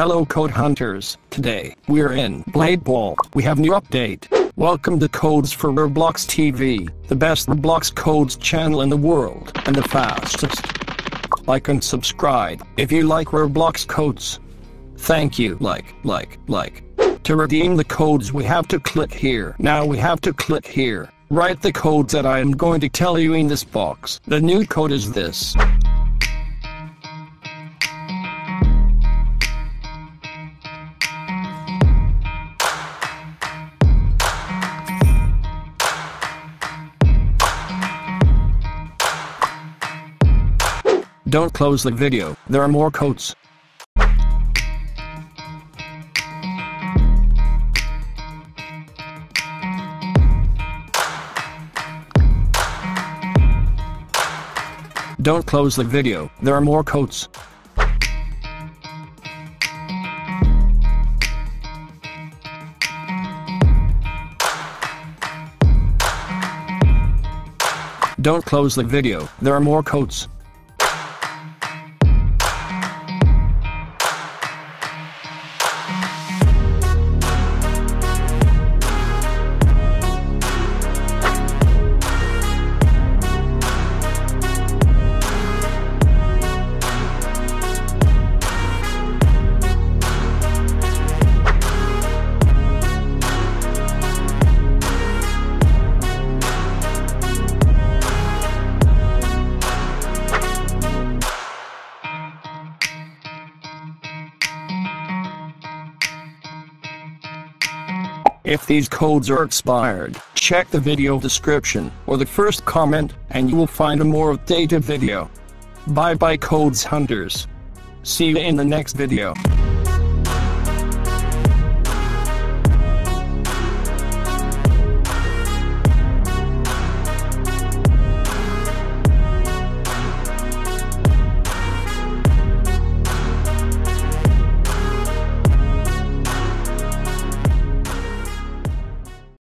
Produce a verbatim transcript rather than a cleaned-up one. Hello Code Hunters, today, we're in Blade Ball. We have new update. Welcome to Codes for Roblox T V, the best Roblox codes channel in the world, and the fastest. Like and subscribe, if you like Roblox codes. Thank you. Like, like, like. To redeem the codes we have to click here. Now we have to click here. Write the codes that I am going to tell you in this box. The new code is this. Don't close the video, there are more codes. Don't close the video, there are more codes. Don't close the video, there are more codes. If these codes are expired, check the video description or the first comment and you will find a more updated video. Bye bye Codes Hunters. See you in the next video.